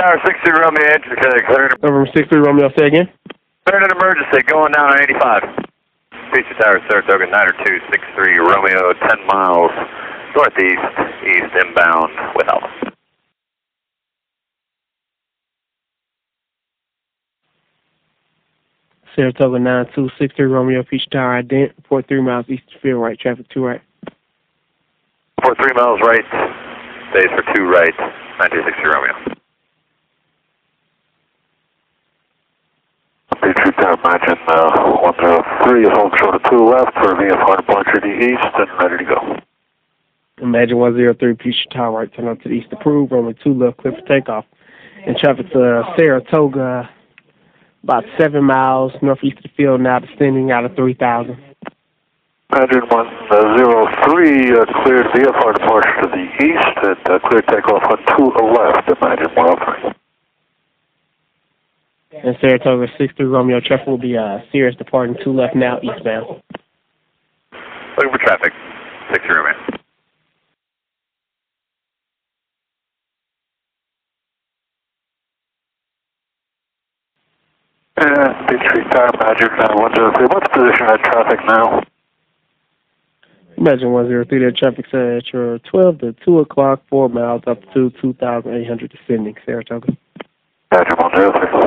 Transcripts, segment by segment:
Tower, 63 Romeo, engine code cleared. Over 63 Romeo, say again. Cleared an emergency going down on 85. Peachtree Tower, Saratoga, 9263 Romeo, 10 miles northeast, east inbound with Alpha. Saratoga 9263 Romeo, Peachtree Tower, ident, report 3 miles east of field right, traffic 2 right. Report 3 miles right, stays for 2 right, 9263 Romeo. Peachtree Tower, imagine 103 is home short of 2 left for VFR departure to the east and ready to go. Imagine 103 Peachtree Tower, right, turn up to the east, approved, Romeo 2 left, clear for takeoff. And traffic to Saratoga. About 7 miles northeast of the field now, descending out of 3,000. Imagine 103 cleared VFR departure to the east and cleared takeoff on 2 left. Imagine 103. And Saratoga 63 Romeo, traffic will be serious departing 2 left now eastbound. Looking for traffic, 63 Romeo. Peachtree Tower, Magic 103. What's the position of traffic now? Imagine 103, that traffic's at your 12 to 2 o'clock, 4 miles up to 2,800 descending, Saratoga. Magic 103.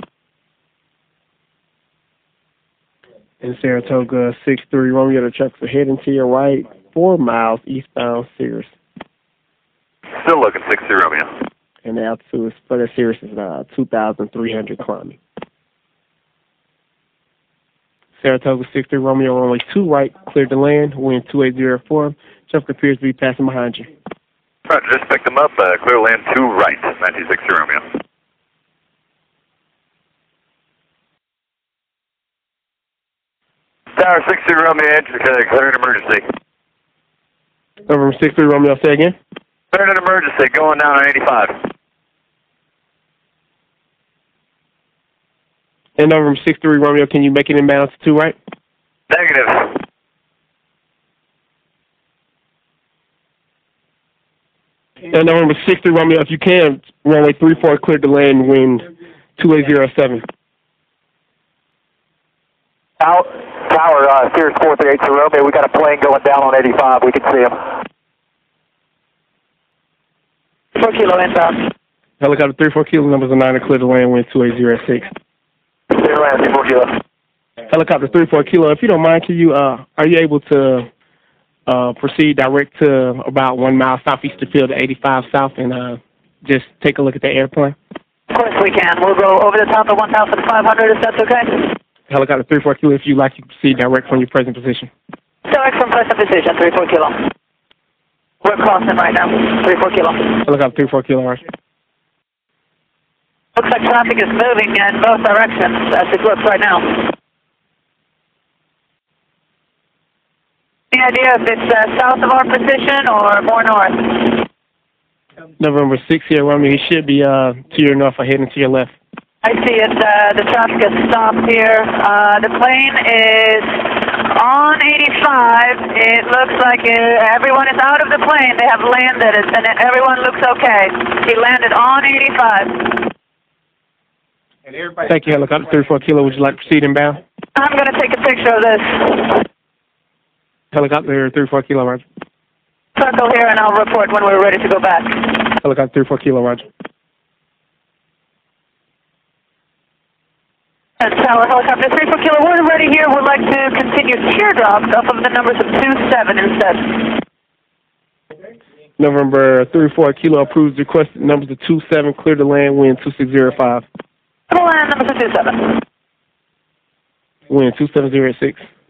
In Saratoga 63 Romeo, the trucks are heading to your right, 4 miles eastbound, Sirius. Still looking 63 Romeo. And the altitude for the Sirius is 2,300 climbing. Saratoga 63 Romeo, runway 2 right, cleared to land, wind 2804. Traffic appears to be passing behind you. Roger, just picked them up, clear land 2 right, 9263 Romeo. Tower 63 Romeo, engine cleared emergency. Over 63 Romeo, say again. Cleared an emergency, going down on 85. And over from 63 Romeo, can you make it inbound to 2 right? Negative. And over from 63 Romeo, if you can, runway 34 cleared to land, wind 2807. Out, Tower, Sirius 438 to Romeo, we got a plane going down on 85, we can see him. 4 kilo inbound. Helicopter 34 kilo, numbers are 9 and cleared to land, wind 2806. Helicopter 34 kilo. If you don't mind, can you are you able to proceed direct to about 1 mile southeast of the field to 85 south and just take a look at the airplane? Of course we can. We'll go over the top of 1,500 if that's okay. Helicopter 34 kilo, if you like, you can proceed direct from your present position. Direct from present position, 34 kilo. We're crossing right now, 34 kilo. Helicopter 34 kilo, right. Looks like traffic is moving in both directions as it looks right now. Any idea if it's south of our position or more north? November 6 here, Romeo. It should be to your north or heading to your left. I see it. The traffic has stopped here. The plane is on 85. It looks like everyone is out of the plane. They have landed it, and everyone looks okay. He landed on 85. Thank you, helicopter 34 kilo. Would you like to proceed inbound? I'm going to take a picture of this. Helicopter 34 kilo, Roger. Circle here, and I'll report when we're ready to go back. Helicopter 34 kilo, Roger. Tower, helicopter 34 kilo, we're ready here. We'd like to continue teardrops off of the numbers of 27 instead. November 34 kilo approves requested numbers of 27, clear to land, wind 2605. Line number 27. Wind 2706.